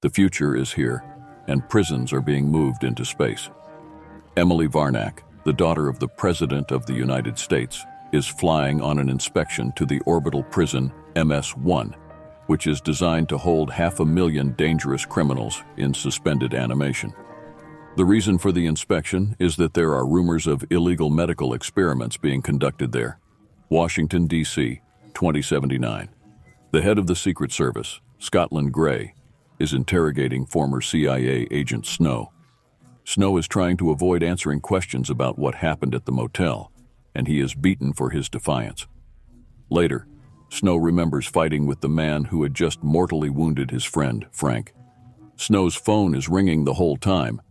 The future is here, and prisons are being moved into space. Emily Varnak, the daughter of the President of the United States, is flying on an inspection to the orbital prison MS-1, which is designed to hold 500,000 dangerous criminals in suspended animation. The reason for the inspection is that there are rumors of illegal medical experiments being conducted there. Washington, DC, 2079. The head of the Secret Service, Scotland Grey, is interrogating former CIA agent Snow. Snow is trying to avoid answering questions about what happened at the motel, and he is beaten for his defiance. Later, Snow remembers fighting with the man who had just mortally wounded his friend, Frank. Snow's phone is ringing the whole time,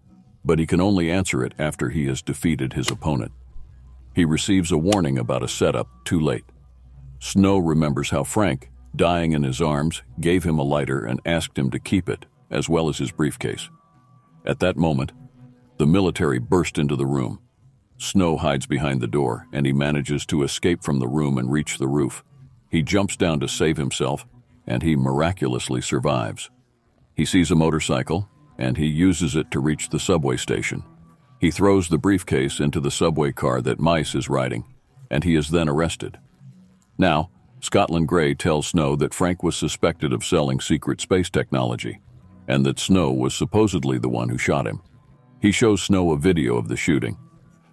but he can only answer it after he has defeated his opponent. He receives a warning about a setup too late. Snow remembers how Frank, dying in his arms, gave him a lighter and asked him to keep it, as well as his briefcase. At that moment, the military burst into the room. Snow hides behind the door, and he manages to escape from the room and reach the roof. He jumps down to save himself, and he miraculously survives. He sees a motorcycle, and he uses it to reach the subway station. He throws the briefcase into the subway car that Mice is riding, and he is then arrested. Now, Scotland Grey tells Snow that Frank was suspected of selling secret space technology, and that Snow was supposedly the one who shot him. He shows Snow a video of the shooting.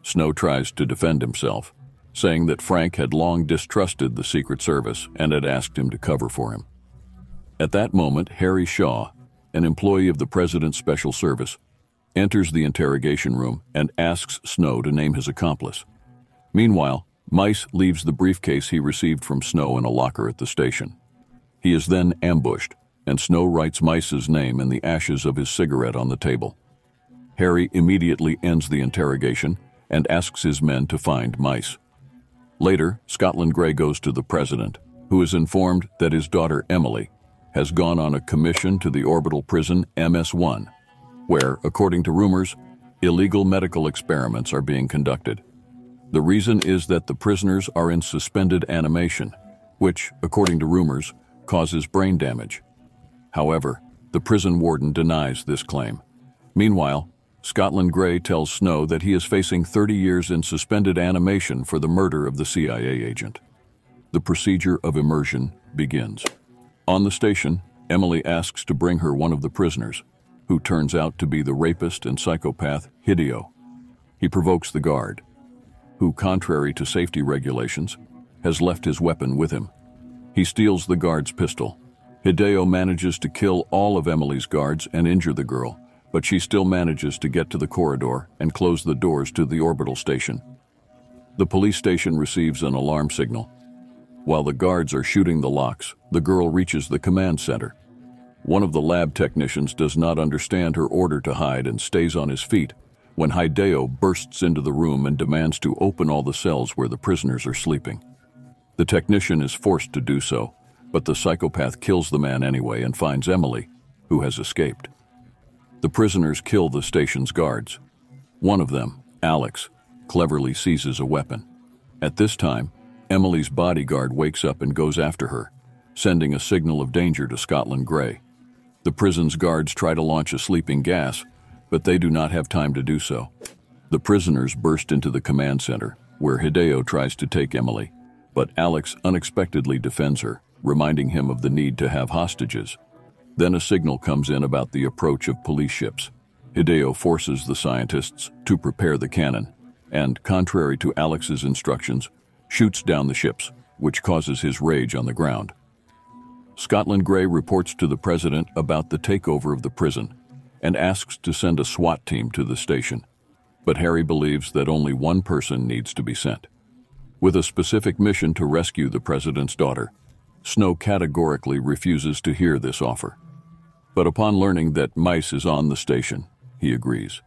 Snow tries to defend himself, saying that Frank had long distrusted the Secret Service and had asked him to cover for him. At that moment, Harry Shaw, an employee of the President's Special Service, enters the interrogation room and asks Snow to name his accomplice. Meanwhile, Mice leaves the briefcase he received from Snow in a locker at the station. He is then ambushed, and Snow writes Mice's name in the ashes of his cigarette on the table. Harry immediately ends the interrogation and asks his men to find Mice. Later, Scotland Grey goes to the President, who is informed that his daughter Emily has gone on a commission to the orbital prison MS-1, where, according to rumors, illegal medical experiments are being conducted. The reason is that the prisoners are in suspended animation, which, according to rumors, causes brain damage. However, the prison warden denies this claim. Meanwhile, Scotland Grey tells Snow that he is facing 30 years in suspended animation for the murder of the CIA agent. The procedure of immersion begins. On the station, Emily asks to bring her one of the prisoners, who turns out to be the rapist and psychopath Hideo. He provokes the guard, who, contrary to safety regulations, has left his weapon with him. He steals the guard's pistol. Hideo manages to kill all of Emily's guards and injure the girl, but she still manages to get to the corridor and close the doors to the orbital station. The police station receives an alarm signal. While the guards are shooting the locks, the girl reaches the command center. One of the lab technicians does not understand her order to hide and stays on his feet, when Hideo bursts into the room and demands to open all the cells where the prisoners are sleeping. The technician is forced to do so, but the psychopath kills the man anyway and finds Emily, who has escaped. The prisoners kill the station's guards. One of them, Alex, cleverly seizes a weapon. At this time, Emily's bodyguard wakes up and goes after her, sending a signal of danger to Scotland Grey. The prison's guards try to launch a sleeping gas, but they do not have time to do so. The prisoners burst into the command center, where Hideo tries to take Emily, but Alex unexpectedly defends her, reminding him of the need to have hostages. Then a signal comes in about the approach of police ships. Hideo forces the scientists to prepare the cannon, and, contrary to Alex's instructions, shoots down the ships, which causes his rage on the ground. Scotland Grey reports to the President about the takeover of the prison, and asks to send a SWAT team to the station, but Harry believes that only one person needs to be sent. With a specific mission to rescue the President's daughter, Snow categorically refuses to hear this offer. But upon learning that Mice is on the station, he agrees.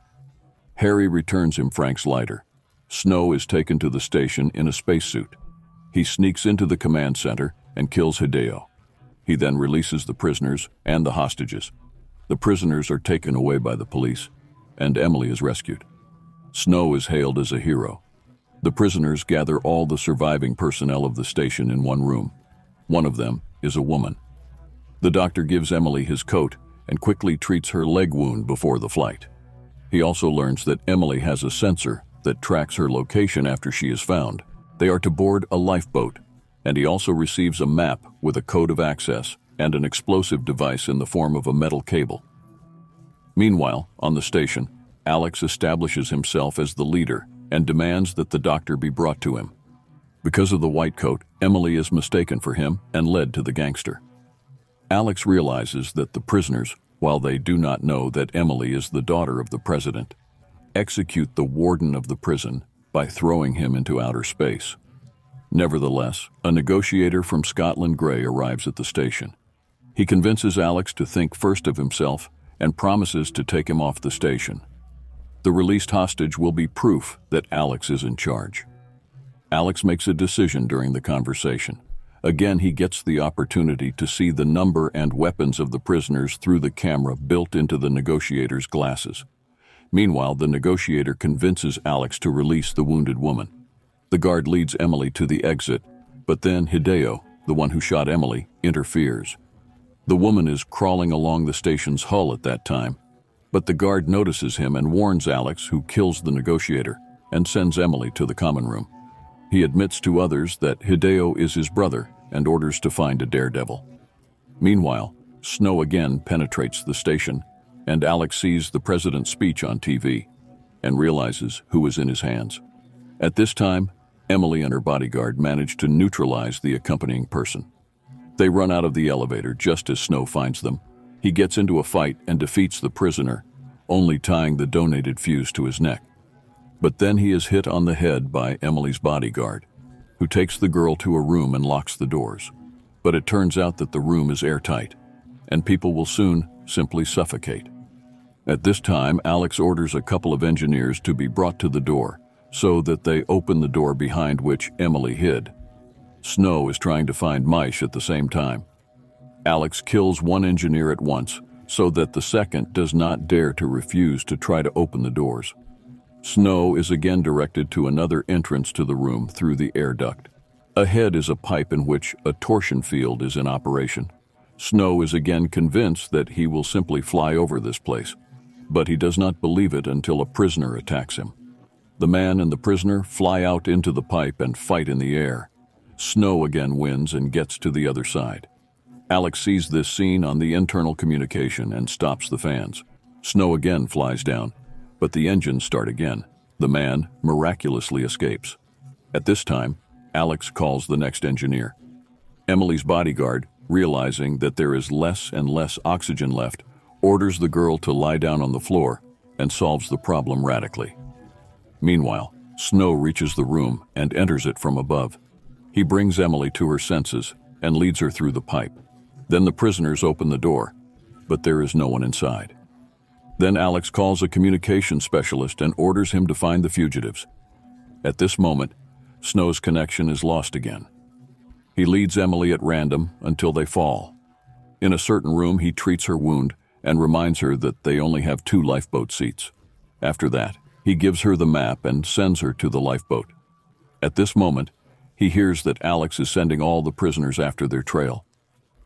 Harry returns him Frank's lighter. Snow is taken to the station in a spacesuit. He sneaks into the command center and kills Hideo. He then releases the prisoners and the hostages. The prisoners are taken away by the police, and Emily is rescued. Snow is hailed as a hero. The prisoners gather all the surviving personnel of the station in one room. One of them is a woman. The doctor gives Emily his coat and quickly treats her leg wound before the flight. He also learns that Emily has a sensor that tracks her location after she is found. They are to board a lifeboat, and he also receives a map with a code of access and an explosive device in the form of a metal cable. Meanwhile, on the station, Alex establishes himself as the leader and demands that the doctor be brought to him. Because of the white coat, Emily is mistaken for him and led to the gangster. Alex realizes that the prisoners, while they do not know that Emily is the daughter of the president, execute the warden of the prison by throwing him into outer space. Nevertheless, a negotiator from Scotland Grey arrives at the station. He convinces Alex to think first of himself and promises to take him off the station. The released hostage will be proof that Alex is in charge. Alex makes a decision during the conversation. Again, he gets the opportunity to see the number and weapons of the prisoners through the camera built into the negotiator's glasses. Meanwhile, the negotiator convinces Alex to release the wounded woman. The guard leads Emily to the exit, but then Hideo, the one who shot Emily, interferes. The woman is crawling along the station's hull at that time, but the guard notices him and warns Alex, who kills the negotiator, and sends Emily to the common room. He admits to others that Hideo is his brother and orders to find a daredevil. Meanwhile, Snow again penetrates the station, and Alex sees the president's speech on TV and realizes who is in his hands. At this time, Emily and her bodyguard manage to neutralize the accompanying person. They run out of the elevator just as Snow finds them. He gets into a fight and defeats the prisoner, only tying the donated fuse to his neck. But then he is hit on the head by Emily's bodyguard, who takes the girl to a room and locks the doors. But it turns out that the room is airtight, and people will soon simply suffocate. At this time, Alex orders a couple of engineers to be brought to the door so that they open the door behind which Emily hid. Snow is trying to find Mice at the same time. Alex kills one engineer at once so that the second does not dare to refuse to try to open the doors. Snow is again directed to another entrance to the room through the air duct. Ahead is a pipe in which a torsion field is in operation. Snow is again convinced that he will simply fly over this place, but he does not believe it until a prisoner attacks him. The man and the prisoner fly out into the pipe and fight in the air. Snow again wins and gets to the other side. Alex sees this scene on the internal communication and stops the fans. Snow again flies down, but the engines start again. The man miraculously escapes. At this time, Alex calls the next engineer. Emily's bodyguard, realizing that there is less and less oxygen left, orders the girl to lie down on the floor and solves the problem radically. Meanwhile, Snow reaches the room and enters it from above. He brings Emily to her senses and leads her through the pipe. Then the prisoners open the door, but there is no one inside. Then Alex calls a communication specialist and orders him to find the fugitives. At this moment, Snow's connection is lost again. He leads Emily at random until they fall. In a certain room, he treats her wound and reminds her that they only have 2 lifeboat seats. After that, he gives her the map and sends her to the lifeboat. At this moment, he hears that Alex is sending all the prisoners after their trail.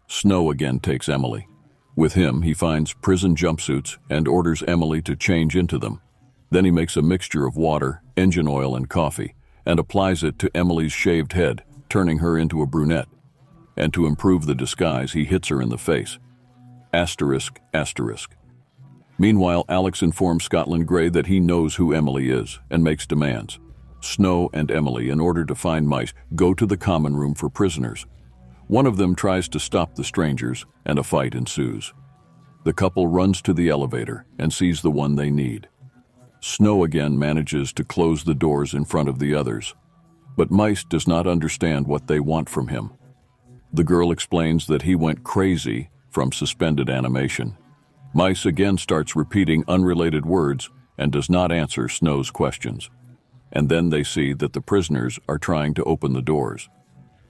Snow again takes Emily. With him, he finds prison jumpsuits and orders Emily to change into them. Then he makes a mixture of water, engine oil, and coffee and applies it to Emily's shaved head, turning her into a brunette, and to improve the disguise, he hits her in the face. ****. Meanwhile, Alex informs Scotland Grey that he knows who Emily is and makes demands. Snow and Emily, in order to find Mice, go to the common room for prisoners. One of them tries to stop the strangers, and a fight ensues. The couple runs to the elevator and sees the one they need. Snow again manages to close the doors in front of the others, but Mice does not understand what they want from him. The girl explains that he went crazy from suspended animation. Mice again starts repeating unrelated words and does not answer Snow's questions. And then they see that the prisoners are trying to open the doors.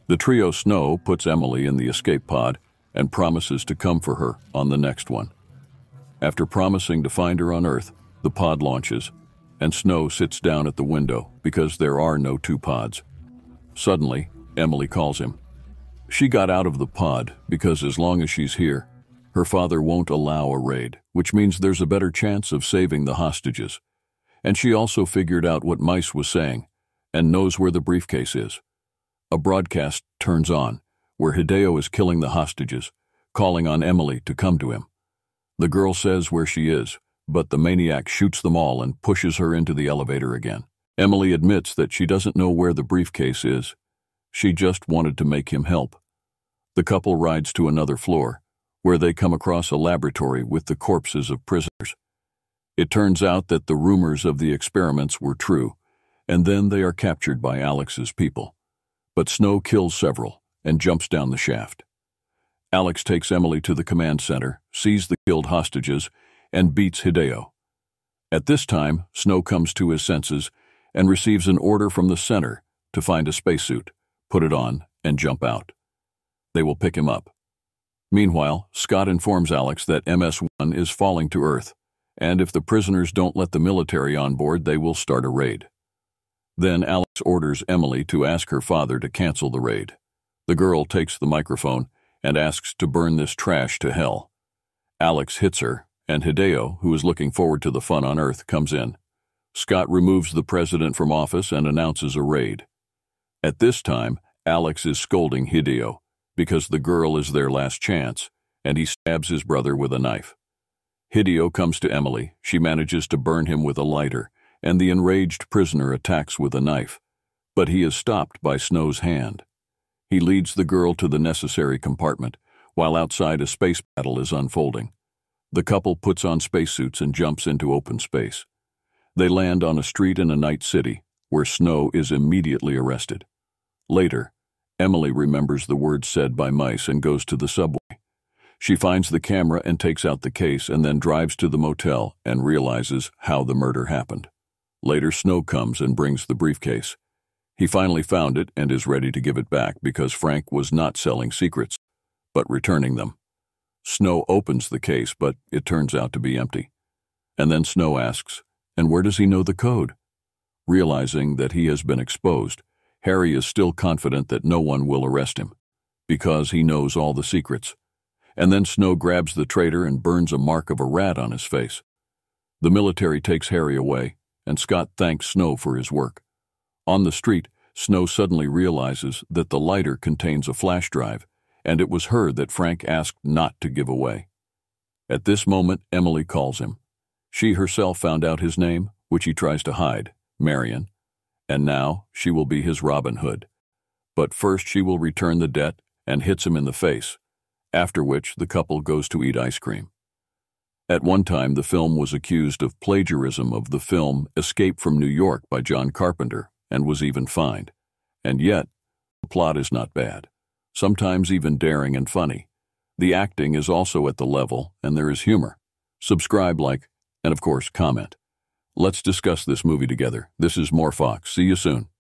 The trio Snow puts Emily in the escape pod and promises to come for her on the next one. After promising to find her on Earth, the pod launches, and Snow sits down at the window because there are no 2 pods. Suddenly, Emily calls him. She got out of the pod because as long as she's here, Her father won't allow a raid, which means there's a better chance of saving the hostages. And she also figured out what Mice was saying, and knows where the briefcase is. A broadcast turns on, where Hideo is killing the hostages, calling on Emily to come to him. The girl says where she is, but the maniac shoots them all and pushes her into the elevator again. Emily admits that she doesn't know where the briefcase is. She just wanted to make him help. The couple rides to another floor, where they come across a laboratory with the corpses of prisoners. It turns out that the rumors of the experiments were true, and then they are captured by Alex's people. But Snow kills several and jumps down the shaft. Alex takes Emily to the command center, sees the killed hostages, and beats Hideo. At this time, Snow comes to his senses and receives an order from the center to find a spacesuit, put it on, and jump out. They will pick him up. Meanwhile, Scott informs Alex that MS-1 is falling to Earth, and if the prisoners don't let the military on board, they will start a raid. Then Alex orders Emily to ask her father to cancel the raid. The girl takes the microphone and asks to burn this trash to hell. Alex hits her, and Hideo, who is looking forward to the fun on Earth, comes in. Scott removes the president from office and announces a raid. At this time, Alex is scolding Hideo, because the girl is their last chance, and he stabs his brother with a knife. Hideo comes to Emily. She manages to burn him with a lighter, and the enraged prisoner attacks with a knife, but he is stopped by Snow's hand. He leads the girl to the necessary compartment, while outside a space battle is unfolding. The couple puts on spacesuits and jumps into open space. They land on a street in a night city, where Snow is immediately arrested. Later, Emily remembers the words said by Mice and goes to the subway. She finds the camera and takes out the case, and then drives to the motel and realizes how the murder happened. Later, Snow comes and brings the briefcase. He finally found it and is ready to give it back because Frank was not selling secrets, but returning them. Snow opens the case, but it turns out to be empty. And then Snow asks, "And where does he know the code?" Realizing that he has been exposed, Harry is still confident that no one will arrest him, because he knows all the secrets. And then Snow grabs the traitor and burns a mark of a rat on his face. The military takes Harry away, and Scott thanks Snow for his work. On the street, Snow suddenly realizes that the lighter contains a flash drive, and it was her that Frank asked not to give away. At this moment, Emily calls him. She herself found out his name, which he tries to hide, Marion. And now she will be his Robin Hood. But first she will return the debt and hits him in the face, after which the couple goes to eat ice cream. At one time, the film was accused of plagiarism of the film Escape from New York by John Carpenter, and was even fined. And yet, the plot is not bad, sometimes even daring and funny. The acting is also at the level, and there is humor. Subscribe, like, and of course, comment. Let's discuss this movie together. This is More Fox. See you soon.